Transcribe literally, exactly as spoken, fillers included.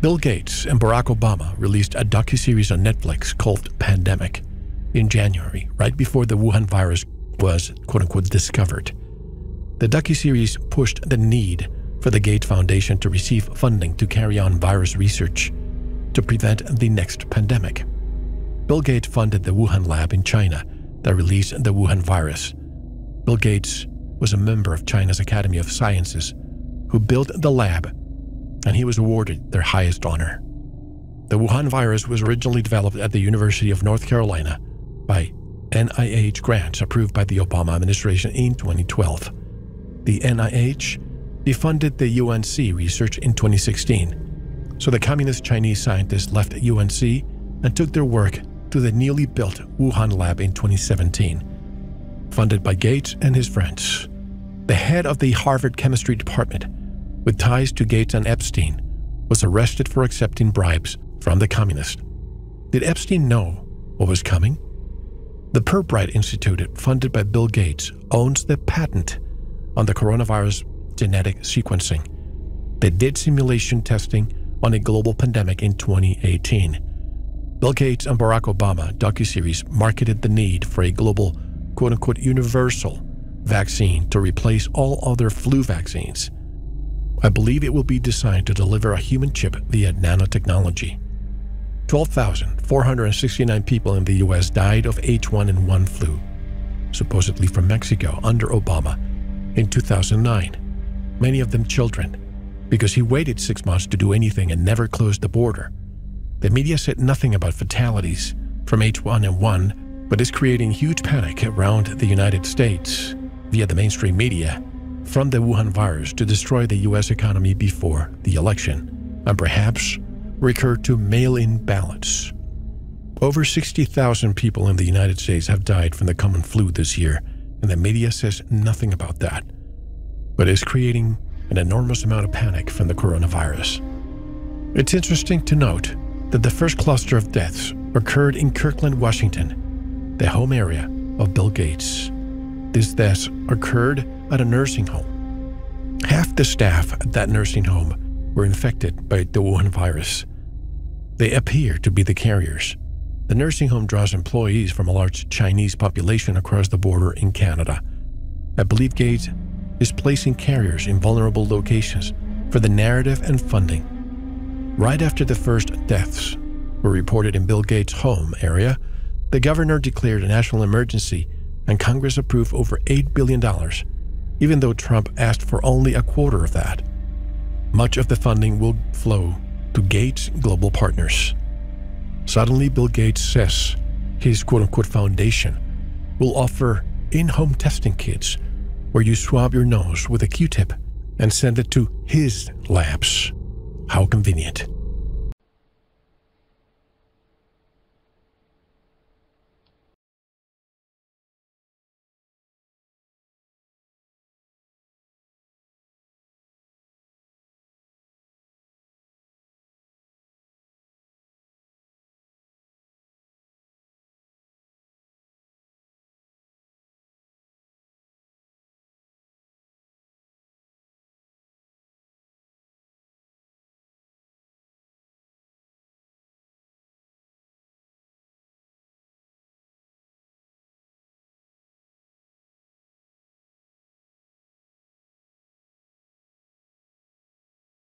Bill Gates and Barack Obama released a docuseries on Netflix called Pandemic in January, right before the Wuhan virus was quote-unquote discovered. The docuseries pushed the need for the Gates Foundation to receive funding to carry on virus research to prevent the next pandemic. Bill Gates funded the Wuhan lab in China that released the Wuhan virus. Bill Gates was a member of China's Academy of Sciences who built the lab, and he was awarded their highest honor. The Wuhan virus was originally developed at the University of North Carolina by N I H grants approved by the Obama administration in twenty twelve. The N I H defunded the U N C research in twenty sixteen, so the communist Chinese scientists left U N C and took their work to the newly built Wuhan lab in twenty seventeen, funded by Gates and his friends. The head of the Harvard Chemistry Department, with ties to Gates and Epstein, was arrested for accepting bribes from the communists. Did Epstein know what was coming? The Purbright Institute, funded by Bill Gates, owns the patent on the coronavirus genetic sequencing. They did simulation testing on a global pandemic in twenty eighteen. Bill Gates and Barack Obama docuseries marketed the need for a global, quote-unquote, universal vaccine to replace all other flu vaccines. I believe it will be designed to deliver a human chip via nanotechnology. twelve thousand four hundred sixty-nine people in the U S died of H one N one flu, supposedly from Mexico under Obama in two thousand nine, many of them children, because he waited six months to do anything and never closed the border. The media said nothing about fatalities from H one N one, but is creating huge panic around the United States via the mainstream media from the Wuhan virus to destroy the U S economy before the election, and perhaps recur to mail-in ballots. Over sixty thousand people in the United States have died from the common flu this year, and the media says nothing about that, but is creating an enormous amount of panic from the coronavirus. It's interesting to note that the first cluster of deaths occurred in Kirkland, Washington, the home area of Bill Gates. These deaths occurred at a nursing home. Half the staff at that nursing home were infected by the Wuhan virus. They appear to be the carriers. The nursing home draws employees from a large Chinese population across the border in Canada. I believe Gates is placing carriers in vulnerable locations for the narrative and funding. Right after the first deaths were reported in Bill Gates' home area, the governor declared a national emergency and Congress approved over eight billion dollars, even though Trump asked for only a quarter of that. Much of the funding will flow to Gates Global Partners. Suddenly, Bill Gates says his quote-unquote foundation will offer in-home testing kits where you swab your nose with a Q-tip and send it to his labs. How convenient.